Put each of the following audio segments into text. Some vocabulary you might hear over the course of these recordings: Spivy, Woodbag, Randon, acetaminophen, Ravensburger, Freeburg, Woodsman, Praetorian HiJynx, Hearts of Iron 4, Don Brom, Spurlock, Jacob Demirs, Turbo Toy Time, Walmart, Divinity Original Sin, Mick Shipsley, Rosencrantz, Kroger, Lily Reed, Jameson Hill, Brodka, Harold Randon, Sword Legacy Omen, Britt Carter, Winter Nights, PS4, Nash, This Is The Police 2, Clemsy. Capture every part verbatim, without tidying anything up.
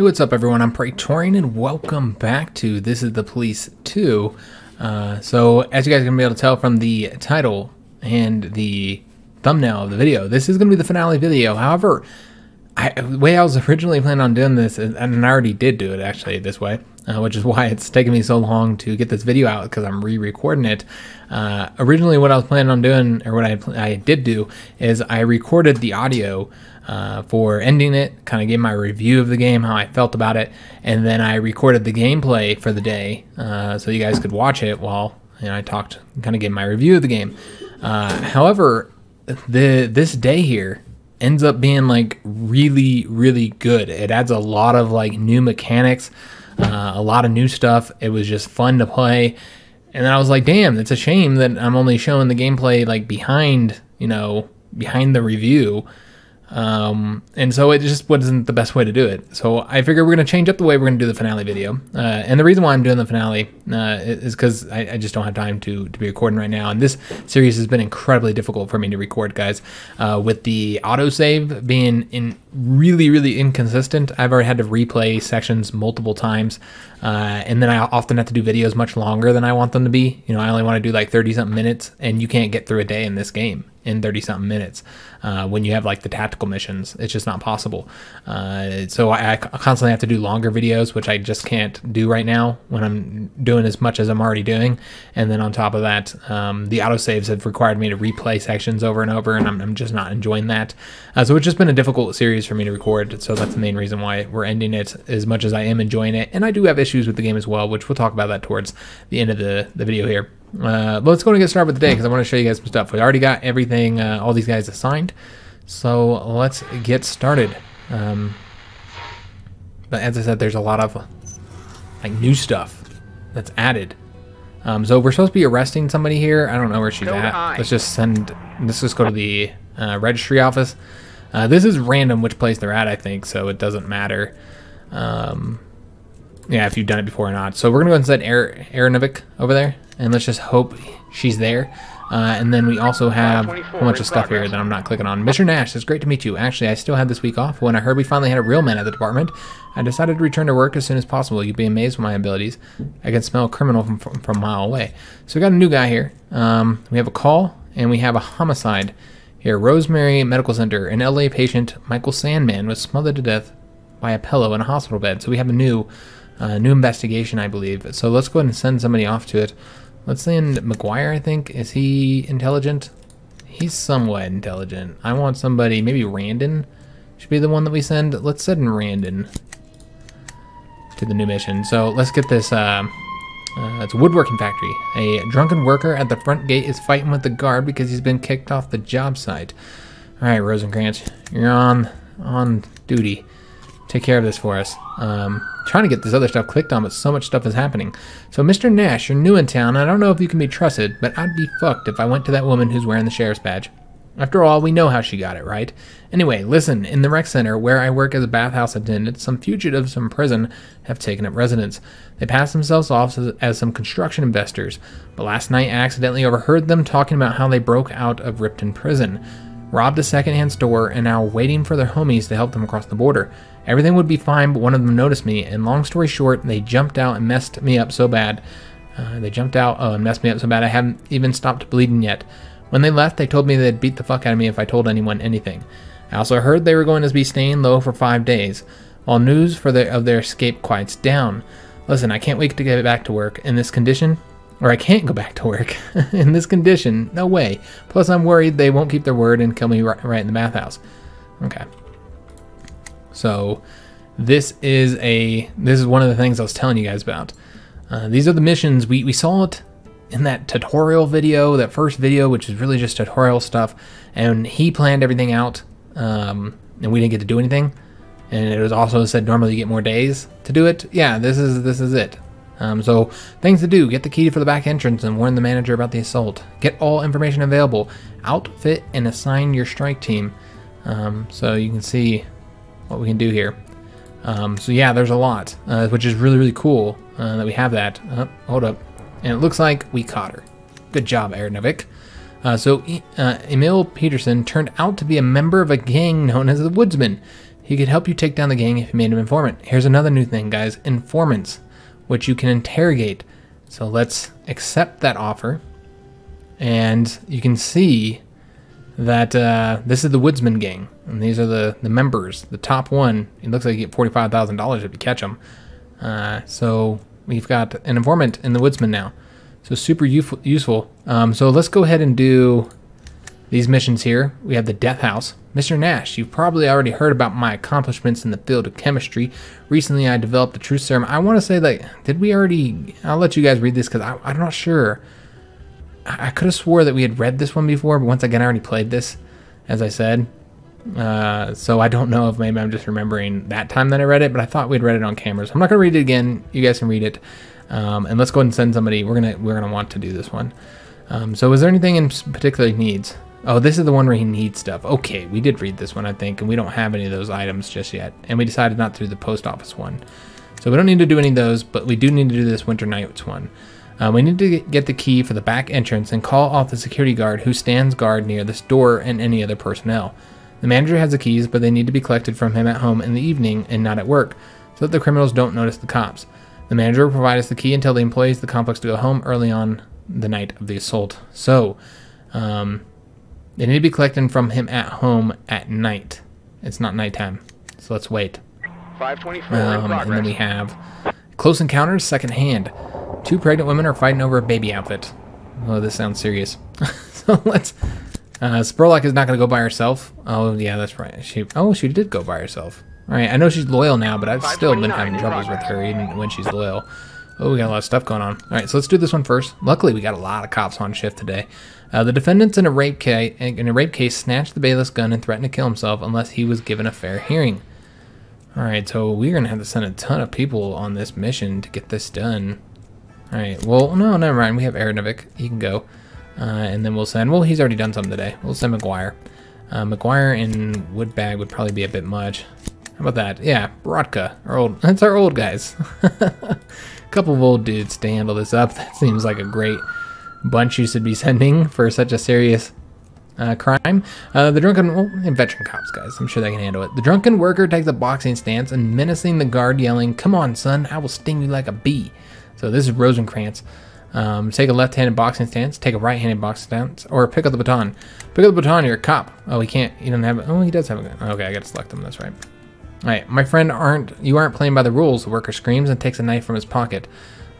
Hey, what's up everyone? I'm Praetorian and welcome back to This Is The Police two. Uh, so, as you guys are going to be able to tell from the title and the thumbnail of the video, this is going to be the finale video. However, I, the way I was originally planning on doing this, and I already did do it actually this way, uh, which is why it's taken me so long to get this video out, because I'm re-recording it. Uh, originally what I was planning on doing, or what I, I did do, is I recorded the audio Uh, for ending it, kind of gave my review of the game, how I felt about it, and then I recorded the gameplay for the day uh, so you guys could watch it while you know, I talked, kind of gave my review of the game. Uh, however, the this day here ends up being like really, really good. It adds a lot of like new mechanics, uh, a lot of new stuff. It was just fun to play, and then I was like, damn, it's a shame that I'm only showing the gameplay like behind, you know, behind the review. Um, and so it just wasn't the best way to do it. So I figured we're going to change up the way we're going to do the finale video. Uh, and the reason why I'm doing the finale, uh, is because I, I just don't have time to, to be recording right now. And this series has been incredibly difficult for me to record, guys, uh, with the autosave being in really, really inconsistent. I've already had to replay sections multiple times. Uh, and then I often have to do videos much longer than I want them to be. You know, I only want to do like thirty something minutes, and you can't get through a day in this game in thirty something minutes. Uh, when you have like the tactical missions, it's just not possible. Uh, so I, I constantly have to do longer videos, which I just can't do right now when I'm doing as much as I'm already doing. And then on top of that, um, the autosaves have required me to replay sections over and over, and I'm, I'm just not enjoying that. Uh, so it's just been a difficult series for me to record. So that's the main reason why we're ending it, as much as I am enjoying it. And I do have issues with the game as well, which we'll talk about that towards the end of the, the video here. Uh, but let's go and get started with the day, because I want to show you guys some stuff. We already got everything, uh, all these guys assigned, so let's get started. Um, but as I said, there's a lot of like new stuff that's added. Um, so we're supposed to be arresting somebody here. I don't know where she's at. Let's just send, let's just go to the uh, registry office. Uh, this is random which place they're at, I think, so it doesn't matter. Um, yeah, if you've done it before or not. So we're gonna go and send Aaronovic over there, and let's just hope she's there. Uh, and then we also have a bunch of stuff here that I'm not clicking on. Mister Nash, it's great to meet you. Actually, I still had this week off. When I heard we finally had a real man at the department, I decided to return to work as soon as possible. You'd be amazed with my abilities. I can smell a criminal from, from, from a mile away. So we got a new guy here. Um, we have a call, and we have a homicide here. Rosemary Medical Center, an L A patient, Michael Sandman, was smothered to death by a pillow in a hospital bed. So we have a new uh, new investigation, I believe. So let's go ahead and send somebody off to it. Let's send McGuire, I think. Is he intelligent? He's somewhat intelligent. I want somebody, maybe Randon should be the one that we send. Let's send Randon to the new mission. So let's get this, uh, uh, it's a woodworking factory. A drunken worker at the front gate is fighting with the guard because he's been kicked off the job site. All right, Rosencrantz, you're on, on duty. Take care of this for us. Um, trying to get this other stuff clicked on, but so much stuff is happening. So, Mister Nash, you're new in town, and I don't know if you can be trusted, but I'd be fucked if I went to that woman who's wearing the sheriff's badge. After all, we know how she got it, right? Anyway, listen, in the rec center, where I work as a bathhouse attendant, some fugitives from prison have taken up residence. They pass themselves off as, as some construction investors, but last night I accidentally overheard them talking about how they broke out of Ripton prison, robbed a secondhand store, and now waiting for their homies to help them across the border. Everything would be fine, but one of them noticed me, and long story short, they jumped out and messed me up so bad. Uh, they jumped out oh, and messed me up so bad I haven't even stopped bleeding yet. When they left, they told me they'd beat the fuck out of me if I told anyone anything. I also heard they were going to be staying low for five days, while news for their, of their escape quiets down. Listen, I can't wait to get back to work. In this condition... Or I can't go back to work. In this condition, no way. Plus, I'm worried they won't keep their word and kill me right, right in the bathhouse. Okay. So, this is a this is one of the things I was telling you guys about. Uh, these are the missions. We, we saw it in that tutorial video, that first video, which is really just tutorial stuff. And he planned everything out, um, and we didn't get to do anything. And it was also said normally you get more days to do it. Yeah, this is this is it. Um, so, things to do. Get the key for the back entrance and warn the manager about the assault. Get all information available. Outfit and assign your strike team. Um, so, you can see what we can do here. Um, so, yeah, there's a lot, uh, which is really, really cool uh, that we have that. Uh, hold up. And it looks like we caught her. Good job, Aaronovic. Uh, so, uh, Emil Peterson turned out to be a member of a gang known as the Woodsman. He could help you take down the gang if you made him informant. Here's another new thing, guys. Informants, which you can interrogate. So let's accept that offer. And you can see that uh, this is the Woodsman gang. And these are the, the members. The top one, it looks like you get forty-five thousand dollars if you catch them. Uh, so we've got an informant in the Woodsman now. So super useful. Um, so let's go ahead and do these missions here. We have the Death House. Mister Nash, you've probably already heard about my accomplishments in the field of chemistry. Recently, I developed the truth serum. I want to say, like, did we already... I'll let you guys read this because I'm not sure. I, I could have swore that we had read this one before, but once again, I already played this, as I said. Uh, so I don't know if maybe I'm just remembering that time that I read it, but I thought we'd read it on camera. So I'm not going to read it again. You guys can read it. Um, and let's go ahead and send somebody. We're going to we're gonna want to do this one. Um, so is there anything in particular he needs? Oh, this is the one where he needs stuff. Okay, we did read this one, I think, and we don't have any of those items just yet. And we decided not to do the post office one. So we don't need to do any of those, but we do need to do this Winter Nights one. Uh, we need to get the key for the back entrance and call off the security guard who stands guard near this door and any other personnel. The manager has the keys, but they need to be collected from him at home in the evening and not at work, so that the criminals don't notice the cops. The manager will provide us the key and tell the employees of the complex to go home early on the night of the assault. So, um, they need to be collected from him at home at night. It's not nighttime, so let's wait. five twenty-four um, in progress. And then we have Close Encounters, Second Hand. Two pregnant women are fighting over a baby outfit. Oh, this sounds serious. So let's... Uh, Spurlock is not going to go by herself. Oh, yeah, that's right. She Oh, she did go by herself. All right, I know she's loyal now, but I've still been having troubles with her even when she's loyal. Oh, we got a lot of stuff going on. All right, so let's do this one first. Luckily, we got a lot of cops on shift today. Uh, the defendants in a rape case in a rape case snatched the bailiff's gun and threatened to kill himself unless he was given a fair hearing. All right, so we're going to have to send a ton of people on this mission to get this done. All right, well, no, never mind. We have Aaronovic. He can go. Uh, and then we'll send, well, he's already done something today. We'll send McGuire. Uh, McGuire and Woodbag would probably be a bit much. How about that? Yeah, Brodka, our old, that's our old guys. A couple of old dudes to handle this up. That seems like a great bunch you should be sending for such a serious uh, crime. Uh, the drunken, well, and veteran cops, guys. I'm sure they can handle it. The drunken worker takes a boxing stance and menacing the guard yelling, "Come on, son, I will sting you like a bee." So this is Rosencrantz. Um, take a left-handed boxing stance, take a right-handed boxing stance, or pick up the baton. Pick up the baton, you're a cop. Oh, he can't, he doesn't have it. Oh, he does have a gun. Okay, I gotta select him, that's right. Alright, my friend aren't, you aren't playing by the rules, the worker screams and takes a knife from his pocket.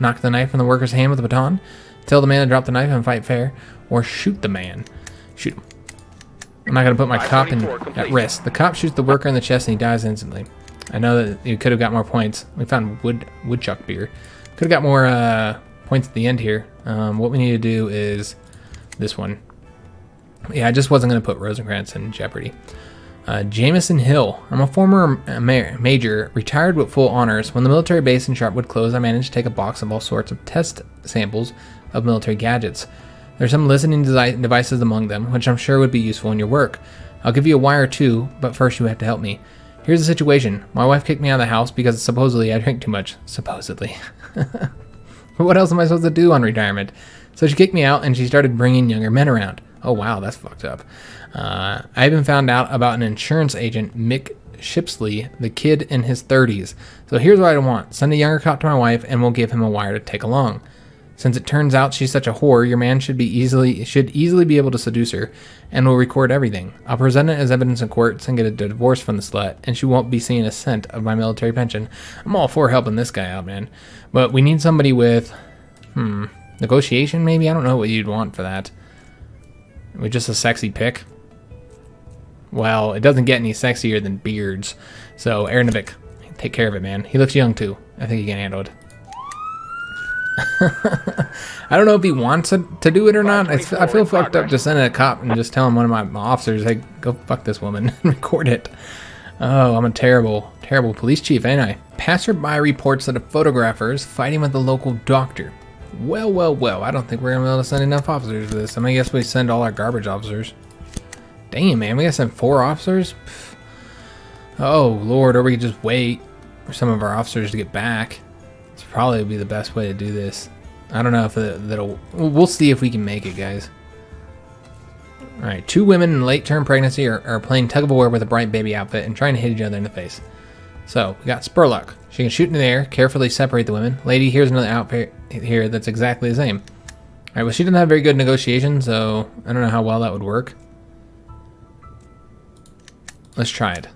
Knock the knife from the worker's hand with the baton. Tell the man to drop the knife and fight fair, or shoot the man. Shoot him. I'm not gonna put my cop in, at risk. The cop shoots the worker in the chest and he dies instantly. I know that you could've got more points. We found wood, woodchuck beer. Could've got more, uh... points at the end here. Um, what we need to do is this one. Yeah, I just wasn't going to put Rosencrantz in jeopardy. Uh, Jameson Hill. I'm a former ma major, retired with full honors. When the military base in Sharpwood closed, I managed to take a box of all sorts of test samples of military gadgets. There's some listening devices among them, which I'm sure would be useful in your work. I'll give you a wire too, but first you have to help me. Here's the situation. My wife kicked me out of the house because supposedly I drank too much. Supposedly. But what else am I supposed to do on retirement? So she kicked me out and she started bringing younger men around. Oh, wow, that's fucked up. Uh, I even found out about an insurance agent, Mick Shipsley, the kid in his thirties. So here's what I want. Send a younger cop to my wife and we'll give him a wire to take along. Since it turns out she's such a whore, your man should be easily should easily be able to seduce her and will record everything. I'll present it as evidence in court and get a divorce from the slut, and she won't be seeing a cent of my military pension. I'm all for helping this guy out, man. But we need somebody with, hmm, negotiation maybe? I don't know what you'd want for that. With just a sexy pick? Well, it doesn't get any sexier than beards. So, Aaronovic, take care of it, man. He looks young, too. I think he can handle it. I don't know if he wants to, to do it or not. I, I feel fucked up just sending a cop and just telling one of my, my officers, hey, go fuck this woman and record it. Oh, I'm a terrible, terrible police chief, ain't I? Passerby reports that a photographer is fighting with the local doctor. Well, well, well, I don't think we're going to be able to send enough officers for this. I mean, I guess we send all our garbage officers. Damn, man, we got to send four officers? Pfft. Oh, Lord, or we could just wait for some of our officers to get back. Probably be the best way to do this. I don't know if that'll, we'll see if we can make it, guys. All right, two women in late-term pregnancy are, are playing tug-of-war with a bright baby outfit and trying to hit each other in the face. So, we got Spurlock. She can shoot in the air, carefully separate the women. Lady, here's another outfit here that's exactly the same. All right, well, she didn't have very good negotiation, so I don't know how well that would work. Let's try it.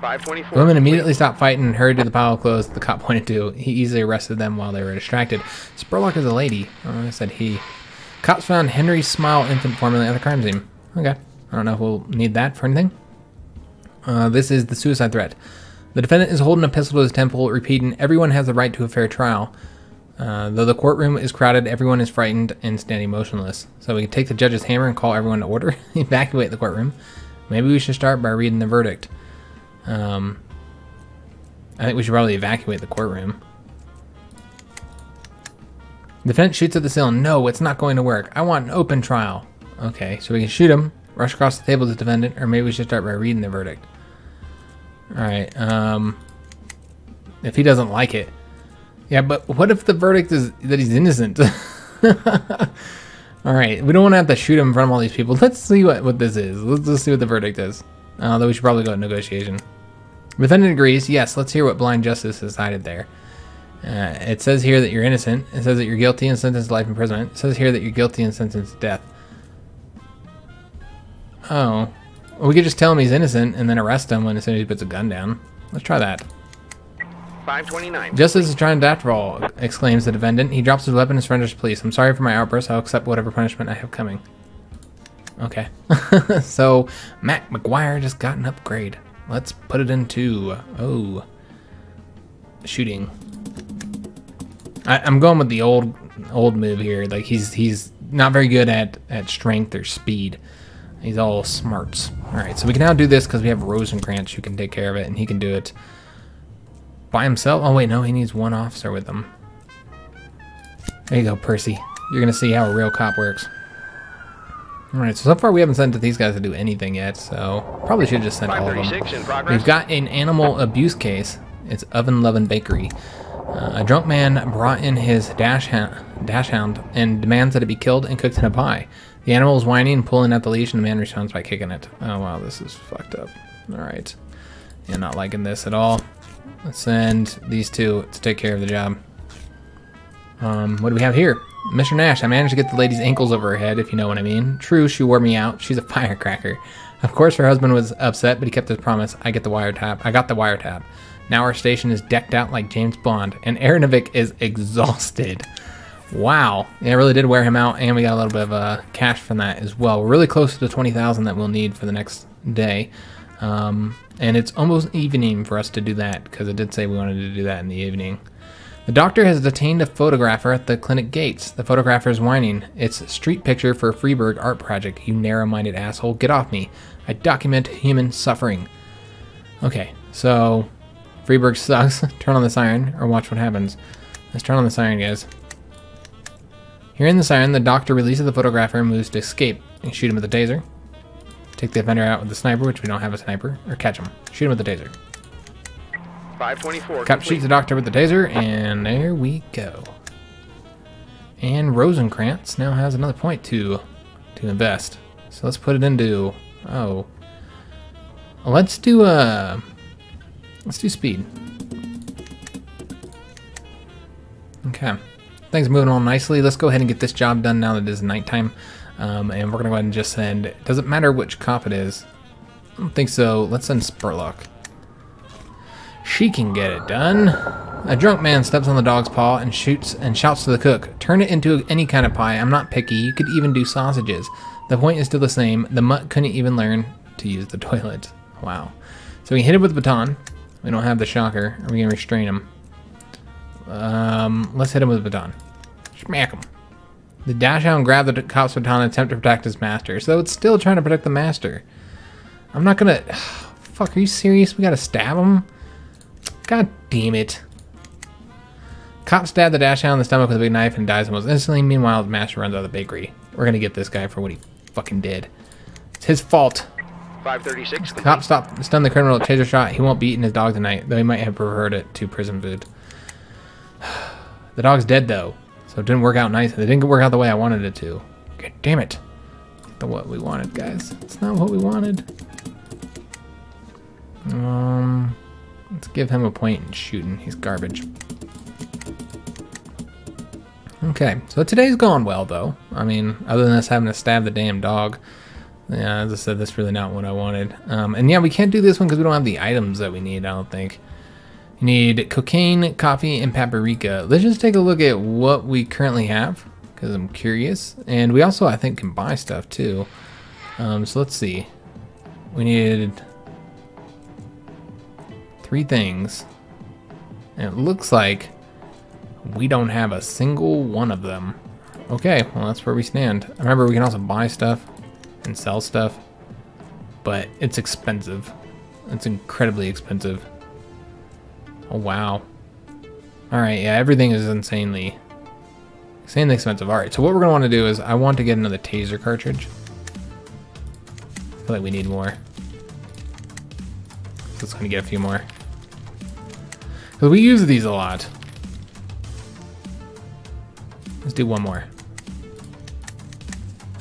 The women immediately stopped fighting and hurried to the pile of clothes the cop pointed to. He easily arrested them while they were distracted. Spurlock is a lady. Oh, I said he. Cops found Henry's Smile infant formula at the crime scene. Okay. I don't know if we'll need that for anything. Uh, this is the suicide threat. The defendant is holding a pistol to his temple, repeating, "Everyone has the right to a fair trial." Uh, though the courtroom is crowded, everyone is frightened and standing motionless. So we can take the judge's hammer and call everyone to order. Evacuate the courtroom. Maybe we should start by reading the verdict. Um, I think we should probably evacuate the courtroom. The defense shoots at the ceiling. No, it's not going to work. I want an open trial. Okay, so we can shoot him, rush across the table to the defendant, or maybe we should start by reading the verdict. Alright, um... if he doesn't like it. Yeah, but what if the verdict is that he's innocent? Alright, we don't want to have to shoot him in front of all these people. Let's see what, what this is. Let's, let's see what the verdict is. Although we should probably go to negotiation. The defendant agrees. Yes, let's hear what blind justice decided there. Uh, it says here that you're innocent. It says that you're guilty and sentenced to life imprisonment. It says here that you're guilty and sentenced to death. Oh. Well, we could just tell him he's innocent and then arrest him when as soon as he puts a gun down. Let's try that. five twenty-nine. Justice is trying to act all, exclaims the defendant. He drops his weapon and surrenders to police. I'm sorry for my outburst. I'll accept whatever punishment I have coming. Okay. So, Matt McGuire just got an upgrade. Let's put it into... Oh. Shooting. I, I'm going with the old old move here. Like, he's he's not very good at, at strength or speed. He's all smarts. Alright, so we can now do this because we have Rosencrantz who can take care of it, and he can do it by himself. Oh, wait, no, he needs one officer with him. There you go, Percy. You're going to see how a real cop works. Alright, so so far we haven't sent these guys to do anything yet, so probably should have just sent all of them. We've got an animal abuse case. It's Oven Lovin' Bakery. Uh, a drunk man brought in his dash hound, dash hound and demands that it be killed and cooked in a pie. The animal is whining and pulling at the leash, and the man responds by kicking it. Oh, wow, this is fucked up. Alright. Yeah, not liking this at all. Let's send these two to take care of the job. Um, what do we have here? Mister Nash, I managed to get the lady's ankles over her head, if you know what I mean. True, she wore me out. She's a firecracker. Of course, her husband was upset, but he kept his promise. I get the wiretap. I got the wiretap. Now our station is decked out like James Bond, and Aaronovic is exhausted. Wow. Yeah, I really did wear him out, and we got a little bit of uh, cash from that as well. We're really close to the twenty thousand that we'll need for the next day. Um, and it's almost evening for us to do that, because it did say we wanted to do that in the evening. The doctor has detained a photographer at the clinic gates. The photographer is whining. It's a street picture for a Freeburg art project. You narrow-minded asshole. Get off me. I document human suffering. Okay, so Freeburg sucks. Turn on the siren or watch what happens. Let's turn on the siren, guys. Hearing the siren, the doctor releases the photographer and moves to escape. And shoot him with a taser. Take the offender out with the sniper, which we don't have a sniper. Or catch him. Shoot him with the taser. five twenty-four. Cop shoots the doctor with the taser, and there we go. And Rosencrantz now has another point to to invest. So let's put it into oh. Let's do uh let's do speed. Okay, things are moving on nicely. Let's go ahead and get this job done now that it is nighttime, um, and we're gonna go ahead and just send. It doesn't matter which cop it is. I don't think so. Let's send Spurlock. She can get it done. A drunk man steps on the dog's paw and shoots and shouts to the cook. Turn it into any kind of pie. I'm not picky. You could even do sausages. The point is still the same. The mutt couldn't even learn to use the toilet. Wow. So we hit him with the baton. We don't have the shocker. Are we going to restrain him? Um, let's hit him with the baton. Smack him. The dash hound grabbed the cop's baton and attempt to protect his master. So it's still trying to protect the master. I'm not going to... Fuck, are you serious? We got to stab him? God damn it. Cop stabbed the dash hound in the stomach with a big knife and dies almost instantly. Meanwhile, the master runs out of the bakery. We're going to get this guy for what he fucking did. It's his fault. five thirty-six. Cop stopped, stunned the criminal with a taser shot. He won't be eating his dog tonight, though he might have preferred it to prison food. The dog's dead, though, so it didn't work out nice. It didn't work out the way I wanted it to. God damn it. the what we wanted, guys. It's not what we wanted. Um, let's give him a point and shoot him. He's garbage. Okay, so today's gone well, though. I mean, other than us having to stab the damn dog. Yeah, as I said, that's really not what I wanted. Um, and yeah, we can't do this one because we don't have the items that we need, I don't think. You need cocaine, coffee, and paprika. Let's just take a look at what we currently have, because I'm curious. And we also, I think, can buy stuff, too. Um, so let's see. We needed three things. And it looks like we don't have a single one of them. Okay, well, that's where we stand. Remember, we can also buy stuff and sell stuff, but it's expensive. It's incredibly expensive. Oh, wow. All right, yeah, everything is insanely, insanely expensive. All right, so what we're gonna wanna do is I want to get another taser cartridge. I feel like we need more. So it's gonna get a few more. Cause we use these a lot. Let's do one more.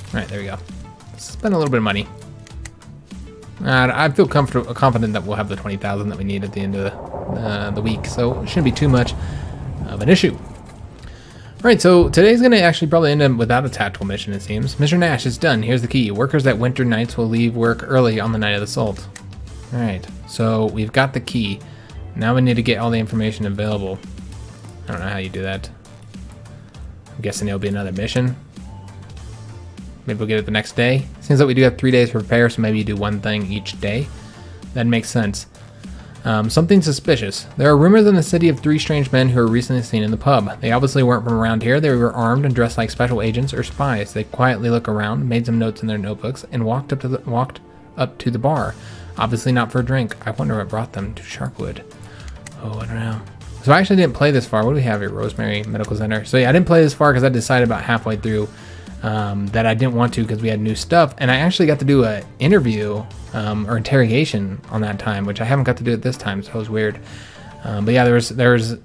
All right, there we go. Spend a little bit of money. Uh, I feel comfortable, confident that we'll have the twenty thousand that we need at the end of the, uh, the week, so it shouldn't be too much of an issue. All right, so today's going to actually probably end up without a tactical mission, it seems. Mister Nash, it's done. Here's the key. Workers at Winter Nights will leave work early on the night of the assault. All right, so we've got the key. Now we need to get all the information available. I don't know how you do that. I'm guessing it'll be another mission. Maybe we'll get it the next day. Seems like we do have three days to prepare, so maybe you do one thing each day. That makes sense. Um, something suspicious. There are rumors in the city of three strange men who were recently seen in the pub. They obviously weren't from around here. They were armed and dressed like special agents or spies. They quietly looked around, made some notes in their notebooks, and walked up to the, walked up to the bar. Obviously not for a drink. I wonder what brought them to Sharpwood. Oh, I don't know. So I actually didn't play this far. What do we have here? Rosemary Medical Center. So yeah, I didn't play this far because I decided about halfway through Um, that I didn't want to because we had new stuff, and I actually got to do an interview um, or interrogation on that time, which I haven't got to do it this time, so it was weird. Um, but yeah, there was, there was,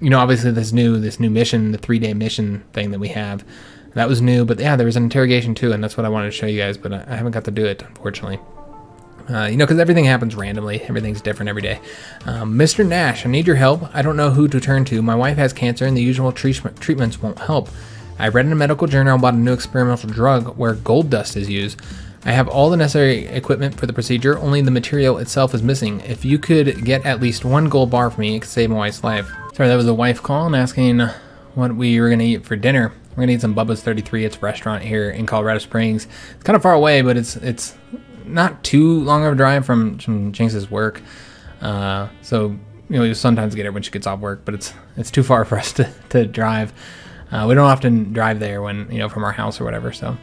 you know, obviously this new this new mission, the three-day mission thing that we have, that was new. But yeah, there was an interrogation too, and that's what I wanted to show you guys, but I, I haven't got to do it, unfortunately. Uh, you know, because everything happens randomly. Everything's different every day. Um, Mister Nash, I need your help. I don't know who to turn to. My wife has cancer, and the usual tre- treatments won't help. I read in a medical journal about a new experimental drug where gold dust is used. I have all the necessary equipment for the procedure, only the material itself is missing. If you could get at least one gold bar for me, it could save my wife's life. Sorry, that was a wife call and asking what we were going to eat for dinner. We're going to eat some Bubba's thirty-three. It's a restaurant here in Colorado Springs. It's kind of far away, but it's it's not too long of a drive from, from Jinx's work. Uh, so, you know, you sometimes get it when she gets off work, but it's, it's too far for us to, to drive. Uh, we don't often drive there when, you know, from our house or whatever, so.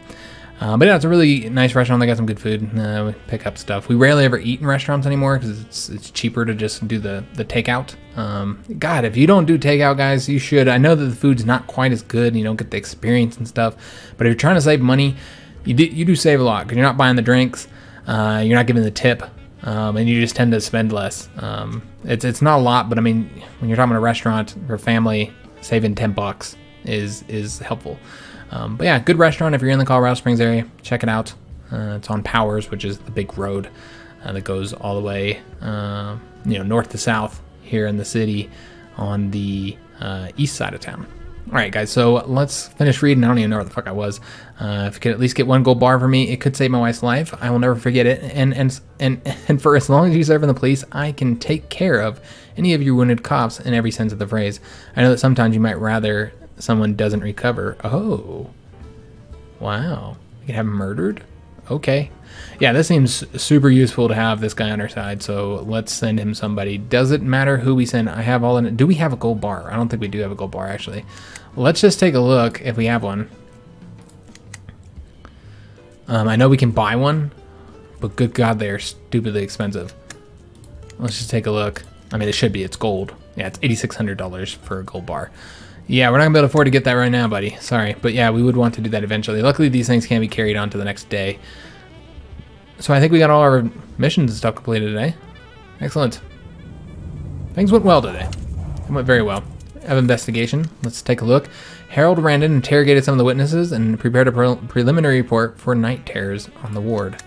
Uh, but yeah, it's a really nice restaurant. They got some good food. Uh, we pick up stuff. We rarely ever eat in restaurants anymore because it's, it's cheaper to just do the, the takeout. Um, God, if you don't do takeout, guys, you should. I know that the food's not quite as good. You don't get the experience and stuff. But if you're trying to save money, you do, you do save a lot because you're not buying the drinks. Uh, you're not giving the tip. Um, and you just tend to spend less. Um, it's, it's not a lot, but I mean, when you're talking about a restaurant for family, saving ten bucks. is is helpful. Um, but yeah, good restaurant. If you're in the Colorado Springs area, check it out. Uh, it's on Powers, which is the big road uh, that goes all the way uh, you know, north to south here in the city on the uh, east side of town. All right, guys, so let's finish reading. I don't even know where the fuck I was. Uh, if you could at least get one gold bar for me, it could save my wife's life. I will never forget it. And and and and for as long as you serve in the police, I can take care of any of your wounded cops in every sense of the phrase. I know that sometimes you might rather someone doesn't recover. Oh, wow. You can have him murdered? Okay. Yeah, this seems super useful to have this guy on our side, so let's send him somebody. Does it matter who we send? I have all in it. Do we have a gold bar? I don't think we do have a gold bar, actually. Let's just take a look if we have one. Um, I know we can buy one, but good God, they are stupidly expensive. Let's just take a look. I mean, it should be. It's gold. Yeah, it's eighty-six hundred dollars for a gold bar. Yeah, we're not gonna be able to afford to get that right now, buddy. Sorry, but yeah, we would want to do that eventually. Luckily, these things can be carried on to the next day. So I think we got all our missions and stuff completed today. Excellent. Things went well today. It went very well. of investigation. Let's take a look. Harold Randon interrogated some of the witnesses and prepared a pre preliminary report for night terrors on the ward.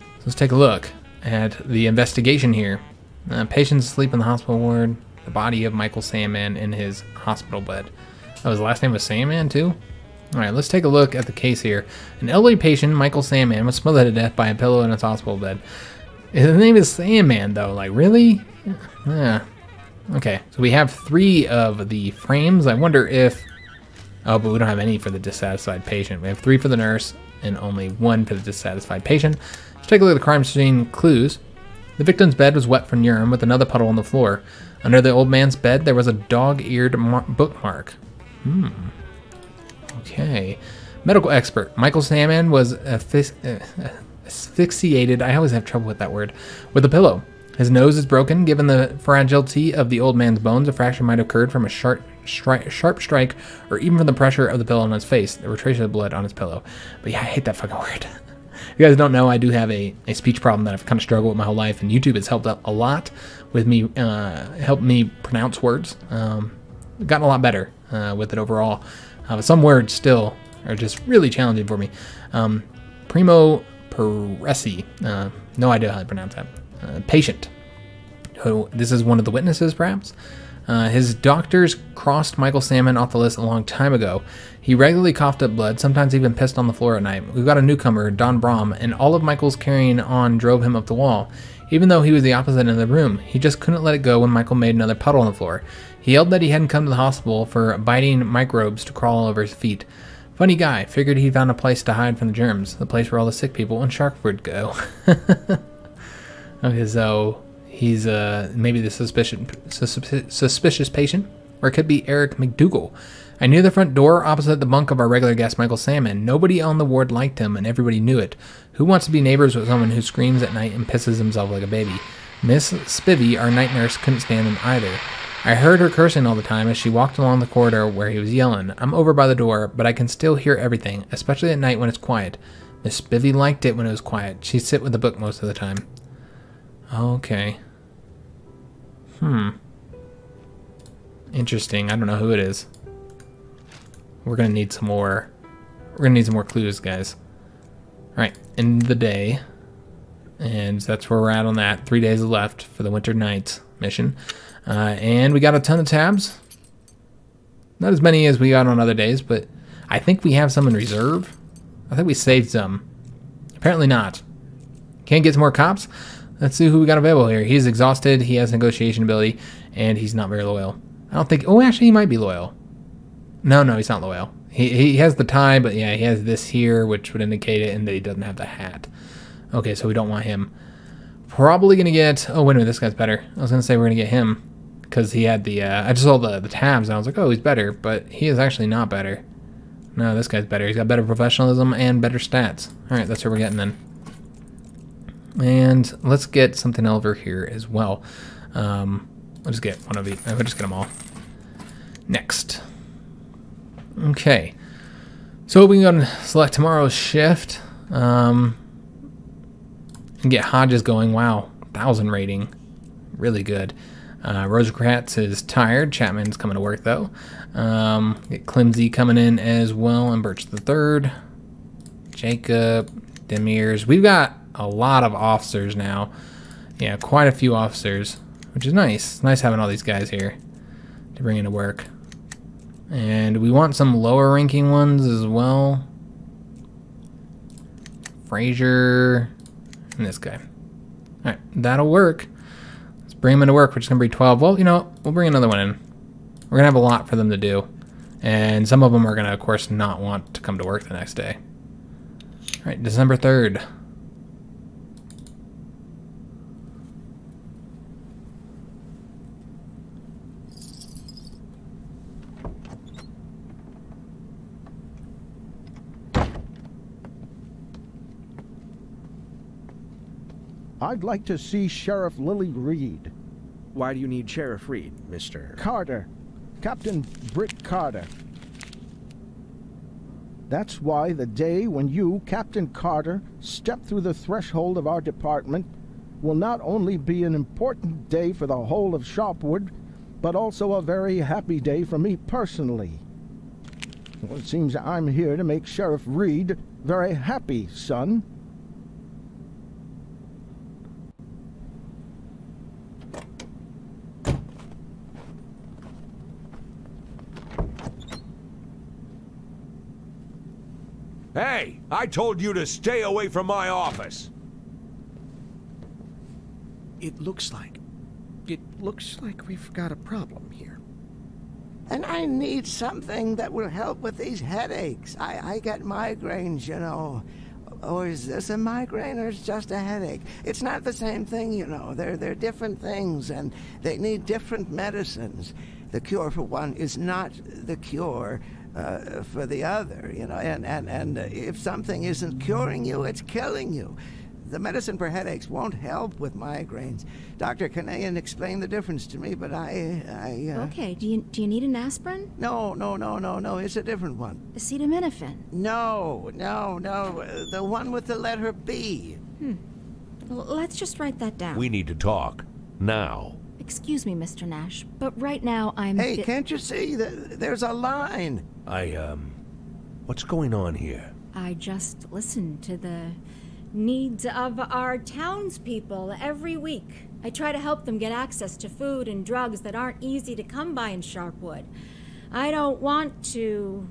So let's take a look at the investigation here. Uh, patients asleep in the hospital ward. The body of Michael Sandman in his hospital bed. Oh, his last name was Sandman too? Alright, let's take a look at the case here. An elderly patient, Michael Sandman, was smothered to death by a pillow in his hospital bed. His name is Sandman though, like really? Yeah. Okay, so we have three of the frames. I wonder if... Oh, but we don't have any for the dissatisfied patient. We have three for the nurse and only one for the dissatisfied patient. Let's take a look at the crime scene clues. The victim's bed was wet from urine with another puddle on the floor. Under the old man's bed, there was a dog-eared bookmark. Hmm. Okay. Medical expert. Michael Salmon was asphyx uh, asphyxiated, I always have trouble with that word, with a pillow. His nose is broken. Given the fragility of the old man's bones, a fracture might have occurred from a sharp, stri sharp strike or even from the pressure of the pillow on his face. There were traces of blood on his pillow. But yeah, I hate that fucking word. If you guys don't know, I do have a, a speech problem that I've kind of struggled with my whole life, and YouTube has helped out a lot with me, uh, helped me pronounce words. Um, gotten a lot better uh, with it overall. Uh, but some words still are just really challenging for me. Um, primo paresi, uh, no idea how to pronounce that. Uh, patient, who this is one of the witnesses perhaps. Uh, his doctors crossed Michael Salmon off the list a long time ago. He regularly coughed up blood, sometimes even pissed on the floor at night. We've got a newcomer, Don Brom, and all of Michael's carrying on drove him up the wall. Even though he was the opposite end of the room, he just couldn't let it go when Michael made another puddle on the floor. He yelled that he hadn't come to the hospital for biting microbes to crawl all over his feet. Funny guy, figured he found a place to hide from the germs, the place where all the sick people and sharks would go. Okay, so... He's uh, maybe the suspicious, suspicious patient, or it could be Eric McDougall. I knew the front door opposite the bunk of our regular guest, Michael Salmon. Nobody on the ward liked him, and everybody knew it. Who wants to be neighbors with someone who screams at night and pisses himself like a baby? Miss Spivy, our night nurse, couldn't stand him either. I heard her cursing all the time as she walked along the corridor where he was yelling. I'm over by the door, but I can still hear everything, especially at night when it's quiet. Miss Spivy liked it when it was quiet. She'd sit with the book most of the time. Okay. Hmm. Interesting. I don't know who it is. We're gonna need some more. We're gonna need some more clues, guys. All right. End of the day, and that's where we're at on that. Three days left for the Winter Nights mission, uh, and we got a ton of tabs. Not as many as we got on other days, but I think we have some in reserve. I think we saved some. Apparently not. Can't get some more cops. Let's see who we got available here. He's exhausted, he has negotiation ability, and he's not very loyal. I don't think... Oh, actually, he might be loyal. No, no, he's not loyal. He, he has the tie, but yeah, he has this here, which would indicate it, and that he doesn't have the hat. Okay, so we don't want him. Probably going to get... Oh, wait a minute, this guy's better. I was going to say we're going to get him, because he had the... Uh, I just saw the, the tabs, and I was like, oh, he's better, but he is actually not better. No, this guy's better. He's got better professionalism and better stats. All right, that's what we're getting then. And let's get something over here as well. Um, I'll just get one of these. I'll just get them all. Next. Okay. So we can go and select tomorrow's shift. Um, and get Hodges going. Wow. one thousand rating. Really good. Uh, Rosencrantz is tired. Chapman's coming to work, though. Um, get Clemsy coming in as well. And Birch the third. Jacob. Demirs. We've got... a lot of officers now. Yeah, quite a few officers, which is nice. It's nice having all these guys here to bring into work. And we want some lower ranking ones as well. Frazier and this guy. Alright, that'll work. Let's bring them into work. We're just going to bring twelve. Well, you know, we'll bring another one in. We're going to have a lot for them to do. And some of them are going to, of course, not want to come to work the next day. Alright, December third. I'd like to see Sheriff Lily Reed. Why do you need Sheriff Reed, Mister Carter? Captain Britt Carter. That's why the day when you, Captain Carter, step through the threshold of our department will not only be an important day for the whole of Shopwood, but also a very happy day for me personally. Well, it seems I'm here to make Sheriff Reed very happy, son. Hey, I told you to stay away from my office. It looks like... it looks like we've got a problem here. And I need something that will help with these headaches. I, I get migraines, you know. Or is this a migraine or is just a headache? It's not the same thing, you know. They're, they're different things and they need different medicines. The cure for one is not the cure Uh, for the other, you know, and, and, and if something isn't curing you, it's killing you. The medicine for headaches won't help with migraines. Doctor Canayan explained the difference to me, but I... I uh... Okay, do you, do you need an aspirin? No, no, no, no, no, it's a different one. Acetaminophen? No, no, no, the one with the letter B. Hmm. Well, let's just write that down. We need to talk. Now. Excuse me, Mister Nash, but right now I'm... Hey, can't you see? There's a line. I, um, what's going on here? I just listen to the needs of our townspeople every week. I try to help them get access to food and drugs that aren't easy to come by in Sharpwood. I don't want to...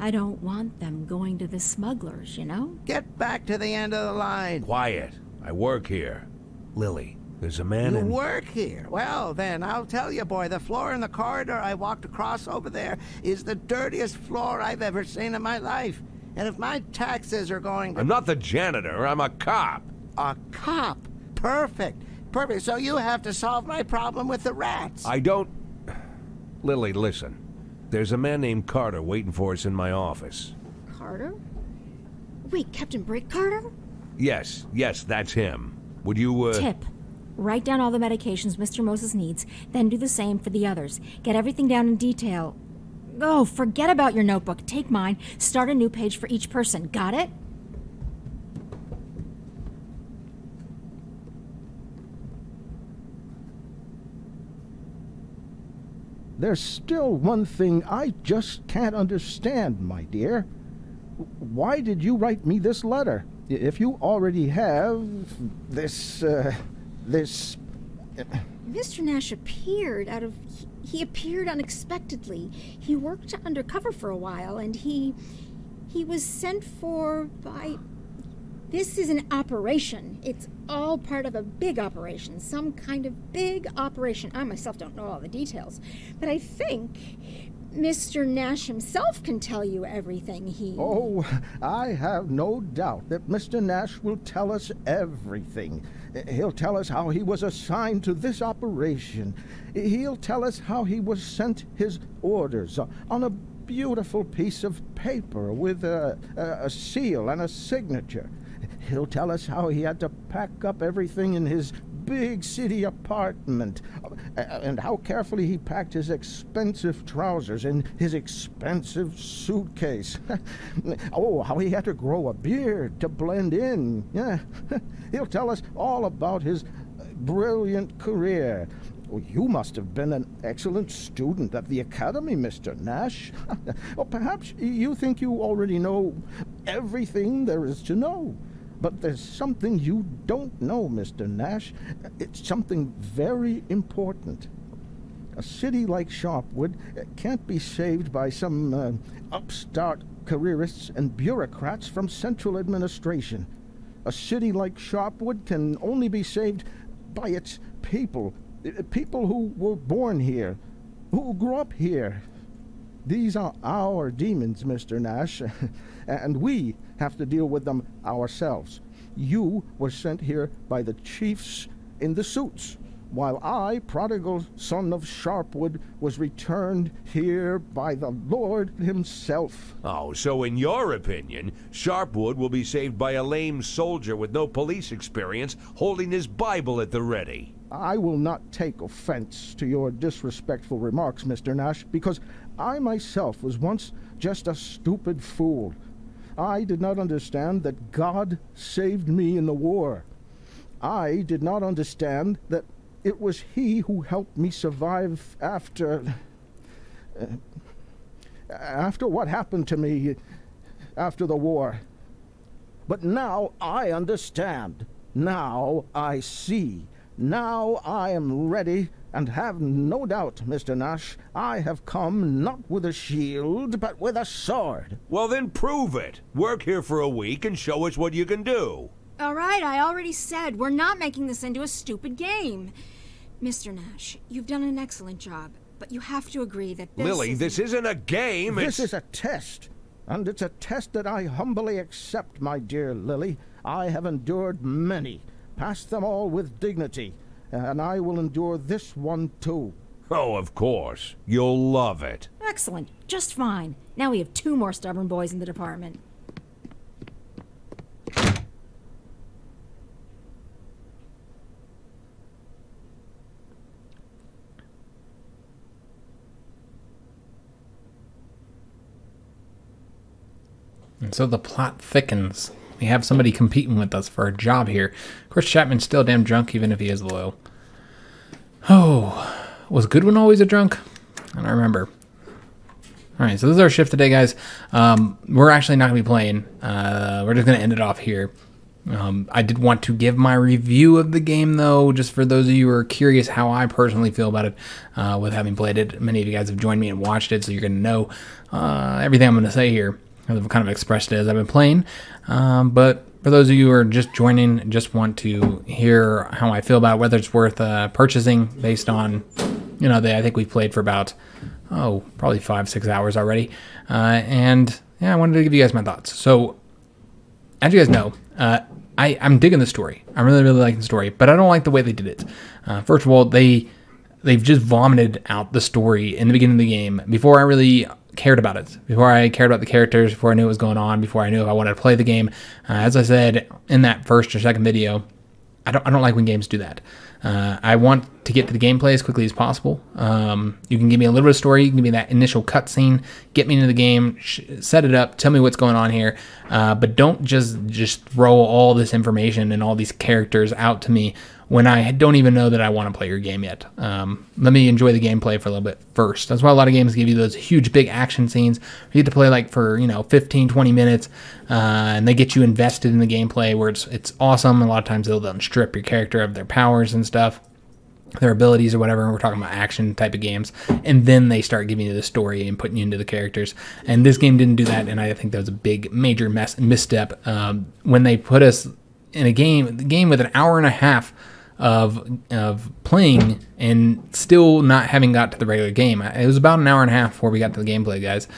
I don't want them going to the smugglers, you know? Get back to the end of the line. Quiet. I work here. Lily. There's a man in... You work here? Well, then, I'll tell you, boy, the floor in the corridor I walked across over there is the dirtiest floor I've ever seen in my life. And if my taxes are going to... I'm not the janitor, I'm a cop. A cop? Perfect. Perfect. So you have to solve my problem with the rats. I don't... Lily, listen. There's a man named Carter waiting for us in my office. Carter? Wait, Captain Britt Carter? Yes, yes, that's him. Would you, uh... Tip. Write down all the medications Mister Moses needs, then do the same for the others. Get everything down in detail. Oh, forget about your notebook. Take mine. Start a new page for each person. Got it? There's still one thing I just can't understand, my dear. Why did you write me this letter? If you already have this, uh... This... Mister Nash appeared out of... He, he appeared unexpectedly. He worked undercover for a while, and he... He was sent for by... This is an operation. It's all part of a big operation. Some kind of big operation. I myself don't know all the details. But I think... Mister Nash himself can tell you everything he... Oh, I have no doubt that Mister Nash will tell us everything. He'll tell us how he was assigned to this operation. He'll tell us how he was sent his orders on a beautiful piece of paper with a, a seal and a signature. He'll tell us how he had to pack up everything in his big city apartment, and how carefully he packed his expensive trousers in his expensive suitcase. Oh, how he had to grow a beard to blend in. Yeah, he'll tell us all about his brilliant career. Oh, you must have been an excellent student at the academy, Mister Nash. Or perhaps you think you already know everything there is to know. But there's something you don't know, Mister Nash. It's something very important. A city like Sharpwood can't be saved by some uh, upstart careerists and bureaucrats from central administration. A city like Sharpwood can only be saved by its people. People who were born here, who grew up here. These are our demons, Mister Nash, and we have to deal with them ourselves. You were sent here by the chiefs in the suits, while I, prodigal son of Sharpwood, was returned here by the Lord himself. Oh, so in your opinion, Sharpwood will be saved by a lame soldier with no police experience holding his Bible at the ready. I will not take offense to your disrespectful remarks, Mister Nash, because I myself was once just a stupid fool. I did not understand that God saved me in the war. I did not understand that It was he who helped me survive after... Uh, after what happened to me after the war. But now I understand. Now I see. Now I am ready, and have no doubt, Mister Nash, I have come not with a shield, but with a sword. Well, then prove it. Work here for a week and show us what you can do. All right, I already said we're not making this into a stupid game. Mister Nash, you've done an excellent job, but you have to agree that this Lily, isn't... this isn't a game. This it's... is a test, and it's a test that I humbly accept, my dear Lily. I have endured many. Passed them all with dignity, and I will endure this one too. Oh, of course. You'll love it. Excellent. Just fine. Now we have two more stubborn boys in the department. And so the plot thickens. We have somebody competing with us for a job here. Of course, Chapman's still damn drunk, even if he is loyal. Oh, was Goodwin always a drunk? I don't remember. All right, so this is our shift today, guys. Um, we're actually not going to be playing. Uh, we're just going to end it off here. Um, I did want to give my review of the game, though, just for those of you who are curious how I personally feel about it uh, with having played it. Many of you guys have joined me and watched it, so you're going to know uh, everything I'm going to say here. I've kind of expressed it as I've been playing, um, but for those of you who are just joining, just want to hear how I feel about it, whether it's worth uh, purchasing based on, you know, the, I think we played for about, oh, probably five, six hours already, uh, and yeah, I wanted to give you guys my thoughts. So, as you guys know, uh, I, I'm digging the story. I'm really, really liking the story, but I don't like the way they did it. Uh, first of all, they they've just vomited out the story in the beginning of the game before I really cared about it, before I cared about the characters, before I knew what was going on, before I knew if I wanted to play the game. Uh, as I said in that first or second video, I don't, I don't like when games do that. Uh, I want to get to the gameplay as quickly as possible. Um, you can give me a little bit of story, you can give me that initial cutscene, get me into the game, sh set it up, tell me what's going on here, uh, but don't just, just throw all this information and all these characters out to me when I don't even know that I want to play your game yet. Um, let me enjoy the gameplay for a little bit first. That's why a lot of games give you those huge, big action scenes. You get to play like for, you know, fifteen, twenty minutes, uh, and they get you invested in the gameplay where it's it's awesome. A lot of times they'll then strip your character of their powers and stuff, their abilities or whatever. We're talking about action type of games. And then they start giving you the story and putting you into the characters. And this game didn't do that, and I think that was a big, major mess misstep. Um, when they put us in a game, the game with an hour and a half Of, of playing and still not having got to the regular game. It was about an hour and a half before we got to the gameplay, guys.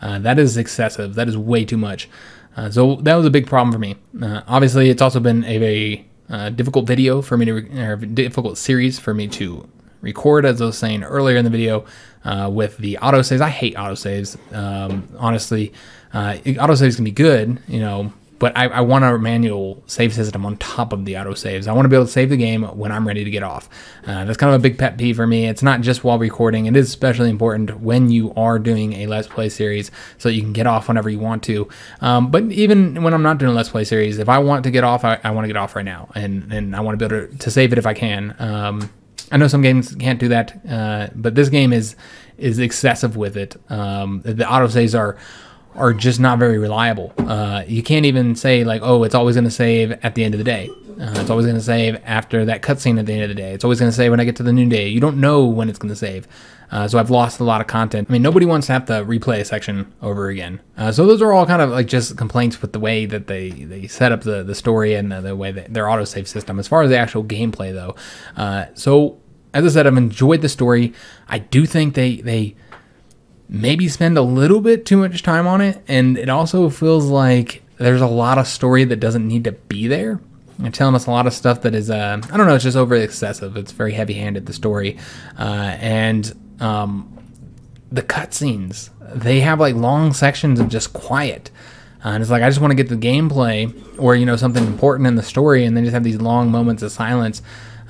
Uh, that is excessive. That is way too much. Uh, so that was a big problem for me. Uh, obviously, it's also been a very uh, difficult video for me to, re or difficult series for me to record, as I was saying earlier in the video, uh, with the autosaves. I hate autosaves. Um, honestly, uh, autosaves can be good, you know, but I, I want a manual save system on top of the autosaves. I want to be able to save the game when I'm ready to get off. Uh, that's kind of a big pet peeve for me. It's not just while recording. It is especially important when you are doing a Let's Play series so that you can get off whenever you want to. Um, but even when I'm not doing a Let's Play series, if I want to get off, I, I want to get off right now. And, and I want to be able to, to save it if I can. Um, I know some games can't do that, uh, but this game is, is excessive with it. Um, the autosaves are... are just not very reliable. Uh, you can't even say like, oh, it's always gonna save at the end of the day. Uh, it's always gonna save after that cutscene at the end of the day. It's always gonna save when I get to the noonday. You don't know when it's gonna save. Uh, so I've lost a lot of content. I mean, nobody wants to have to replay a section over again. Uh, so those are all kind of like just complaints with the way that they, they set up the, the story and the, the way that their autosave system. As far as the actual gameplay though. Uh, so as I said, I've enjoyed the story. I do think they, they, maybe spend a little bit too much time on it, and it also feels like there's a lot of story that doesn't need to be there. They're telling us a lot of stuff that is, uh, I don't know, it's just over excessive. It's very heavy-handed, the story. Uh, and um, the cutscenes, they have like long sections of just quiet. Uh, and it's like, I just want to get the gameplay or, you know, something important in the story, and then just have these long moments of silence.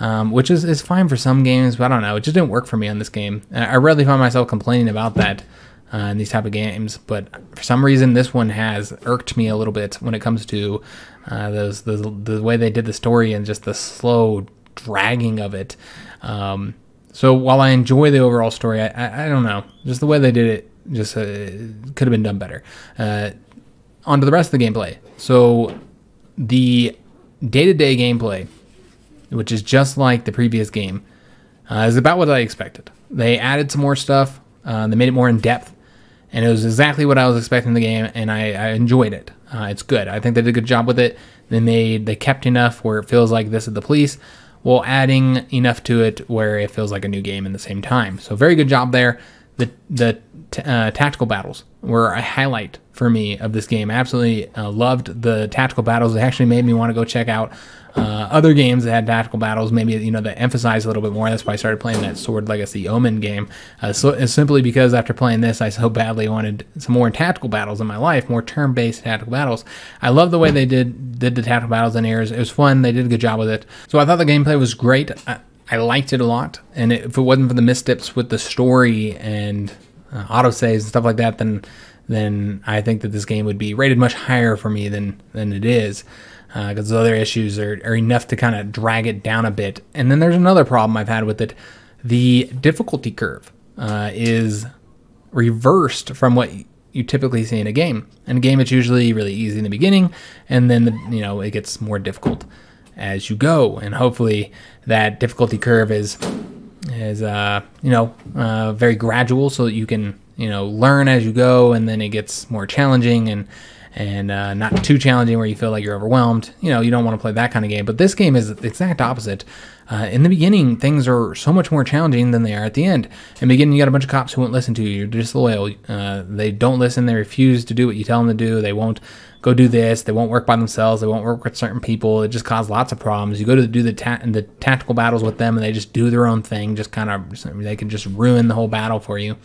Um, which is, is fine for some games, but I don't know. It just didn't work for me on this game. I rarely find myself complaining about that uh, in these type of games, but for some reason this one has irked me a little bit when it comes to uh, those, those, the way they did the story and just the slow dragging of it. Um, so while I enjoy the overall story, I, I, I don't know. Just the way they did it just uh, could have been done better. Uh, on to the rest of the gameplay. So the day-to-day gameplay, which is just like the previous game, uh, is about what I expected. They added some more stuff. Uh, they made it more in-depth. And it was exactly what I was expecting in the game, and I, I enjoyed it. Uh, it's good. I think they did a good job with it. They made, they kept enough where it feels like This Is The Police, while adding enough to it where it feels like a new game in the same time. So very good job there. The the t uh, tactical battles were a highlight for me of this game. I absolutely uh, loved the tactical battles. It actually made me want to go check out uh, other games that had tactical battles. Maybe, you know, that emphasize a little bit more. That's why I started playing that Sword Legacy Omen game. Uh, so simply because after playing this, I so badly wanted some more tactical battles in my life, more turn-based tactical battles. I love the way they did did the tactical battles in here. It was fun. They did a good job with it. So I thought the gameplay was great. I, I liked it a lot, and it, if it wasn't for the missteps with the story and uh, autosaves and stuff like that, then then I think that this game would be rated much higher for me than than it is, because uh, the other issues are, are enough to kind of drag it down a bit. And then there's another problem I've had with it. The difficulty curve uh, is reversed from what you typically see in a game. In a game, it's usually really easy in the beginning, and then the, you know, it gets more difficult as you go, and hopefully that difficulty curve is is uh you know uh very gradual, so that you can, you know, learn as you go, and then it gets more challenging and and uh not too challenging where you feel like you're overwhelmed. You know, you don't want to play that kind of game, but this game is the exact opposite. Uh in the beginning, things are so much more challenging than they are at the end. In the beginning, you got a bunch of cops who won't listen to you. You're disloyal. Uh they don't listen. They refuse to do what you tell them to do. They won't go do this. They won't work by themselves. They won't work with certain people. It just caused lots of problems. You go to do the ta the tactical battles with them, and they just do their own thing. Just kind of, they can just ruin the whole battle for you.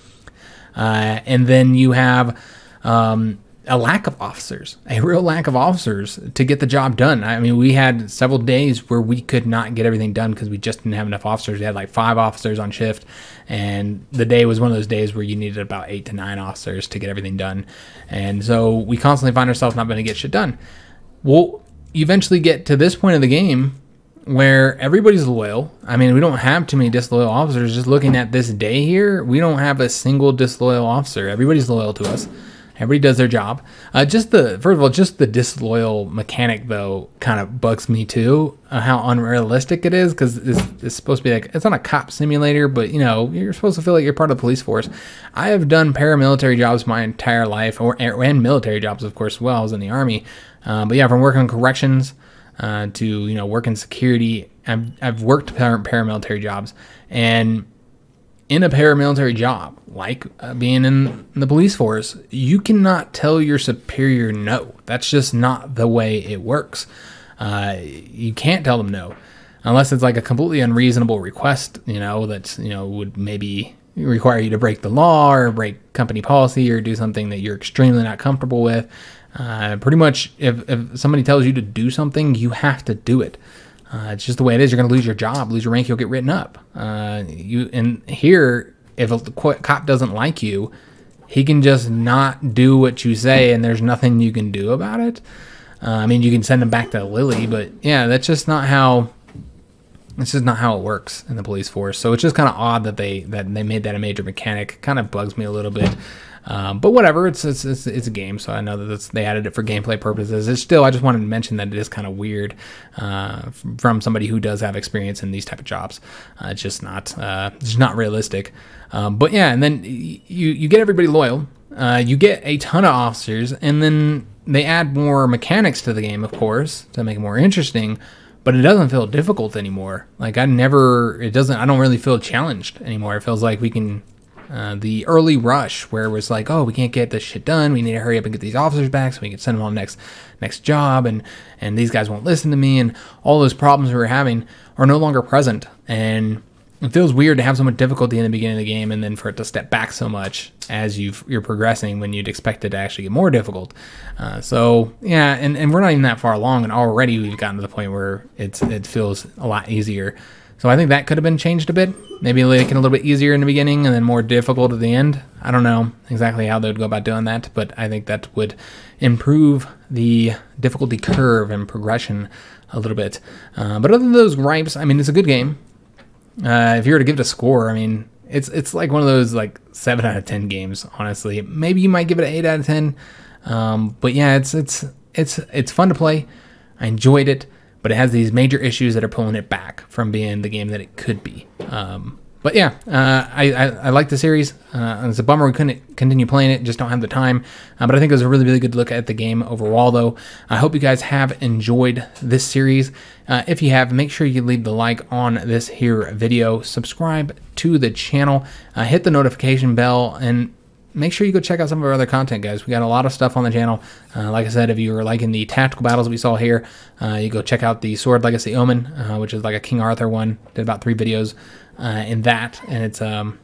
Uh, and then you have um, a lack of officers, a real lack of officers to get the job done. I mean, we had several days where we could not get everything done because we just didn't have enough officers. We had like five officers on shift, and the day was one of those days where you needed about eight to nine officers to get everything done. And so we constantly find ourselves not going to get shit done. Well, you eventually get to this point of the game where everybody's loyal. I mean, we don't have too many disloyal officers. Just looking at this day here, we don't have a single disloyal officer. Everybody's loyal to us. Everybody does their job. Uh, just the first of all, just the disloyal mechanic though kind of bugs me too. Uh, how unrealistic it is, because it's, it's supposed to be like, it's not a cop simulator, but you know, you're supposed to feel like you're part of the police force. I have done paramilitary jobs my entire life, or and military jobs of course. Well, I was in the army, uh, but yeah, from working on corrections uh, to you know working security, I've I've worked par paramilitary jobs. And in a paramilitary job, like uh, being in the police force, you cannot tell your superior no. That's just not the way it works. Uh, you can't tell them no, unless it's like a completely unreasonable request, you know, that's, you know, would maybe require you to break the law or break company policy or do something that you're extremely not comfortable with. Uh, pretty much if, if somebody tells you to do something, you have to do it. Uh, it's just the way it is. You're going to lose your job, lose your rank. You'll get written up. Uh, you and here, if a cop doesn't like you, he can just not do what you say, and there's nothing you can do about it. Uh, I mean, you can send him back to Lily, but yeah, that's just not how. It's just not how it works in the police force. So it's just kind of odd that they that they made that a major mechanic. Kind of bugs me a little bit. Um, but whatever, it's, it's it's it's a game, so I know that that's, they added it for gameplay purposes. It's still, I just wanted to mention that it is kind of weird uh, from somebody who does have experience in these type of jobs. Uh, it's just not uh, it's just not realistic. Um, but yeah, and then you you get everybody loyal. Uh, you get a ton of officers, and then they add more mechanics to the game, of course, to make it more interesting. But it doesn't feel difficult anymore. Like I never, it doesn't. I don't really feel challenged anymore. It feels like we can. Uh, the early rush where it was like, oh, we can't get this shit done. We need to hurry up and get these officers back so we can send them on the next, next job. And, and these guys won't listen to me. And all those problems we were having are no longer present. And it feels weird to have so much difficulty in the beginning of the game and then for it to step back so much as you've, you're progressing when you'd expect it to actually get more difficult. Uh, so, yeah, and, and we're not even that far along. And already we've gotten to the point where it's, it feels a lot easier. So I think that could have been changed a bit. Maybe making it a little bit easier in the beginning and then more difficult at the end. I don't know exactly how they would go about doing that, but I think that would improve the difficulty curve and progression a little bit. Uh, but other than those gripes, I mean, it's a good game. Uh, if you were to give it a score, I mean, it's it's like one of those like seven out of ten games. Honestly, maybe you might give it an eight out of ten. Um, but yeah, it's it's it's it's fun to play. I enjoyed it, but it has these major issues that are pulling it back from being the game that it could be. Um, But yeah, uh, I, I, I like the series. Uh, it's a bummer we couldn't continue playing it, just don't have the time. Uh, but I think it was a really, really good look at the game overall, though. I hope you guys have enjoyed this series. Uh, if you have, make sure you leave the like on this here video. Subscribe to the channel. Uh, hit the notification bell, and make sure you go check out some of our other content, guys. We got a lot of stuff on the channel. Uh, like I said, if you were liking the tactical battles we saw here, uh, you go check out the Sword Legacy Omen, uh, which is like a King Arthur one. Did about three videos uh, in that, and it's um,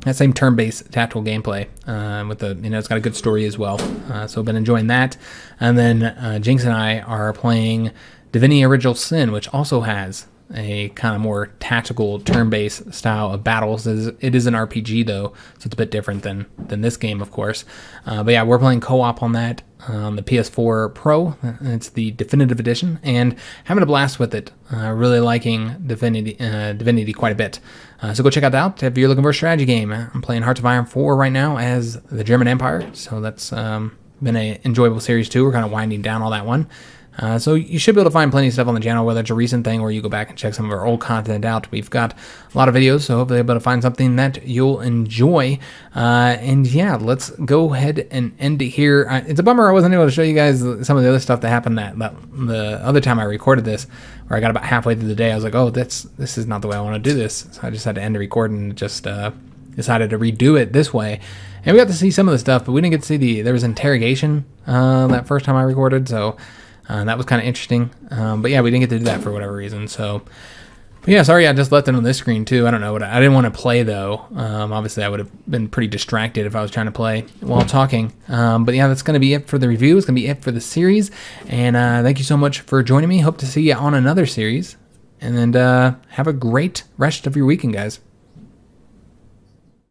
that same turn-based tactical gameplay uh, with the, you know, it's got a good story as well. Uh, so I've been enjoying that. And then uh, Jinx and I are playing Divinity Original Sin, which also has a kind of more tactical turn-based style of battles. It is an R P G though, so it's a bit different than than this game, of course. Uh, but yeah, we're playing co-op on that on um, the P S four Pro. It's the definitive edition, and having a blast with it. Uh, really liking Divinity uh, Divinity quite a bit. Uh, so go check that out if you're looking for a strategy game. I'm playing Hearts of Iron four right now as the German Empire, so that's um, been an enjoyable series too. We're kind of winding down all that one. Uh, so you should be able to find plenty of stuff on the channel, whether it's a recent thing or you go back and check some of our old content out. We've got a lot of videos, so hopefully you'll be able to find something that you'll enjoy. Uh, and yeah, let's go ahead and end it here. I, it's a bummer I wasn't able to show you guys some of the other stuff that happened that, that the other time I recorded this, or I got about halfway through the day. I was like, oh, that's this is not the way I want to do this. So I just had to end the recording and just uh, decided to redo it this way. And we got to see some of the stuff, but we didn't get to see the, there was interrogation uh, that first time I recorded, so... Uh, that was kind of interesting, um, but yeah, we didn't get to do that for whatever reason. So, but yeah, sorry, I just left it on this screen too. I don't know what I, I didn't want to play though. Um, obviously, I would have been pretty distracted if I was trying to play while talking. Um, but yeah, that's going to be it for the review. It's going to be it for the series. And uh, thank you so much for joining me. Hope to see you on another series. And then uh, have a great rest of your weekend, guys.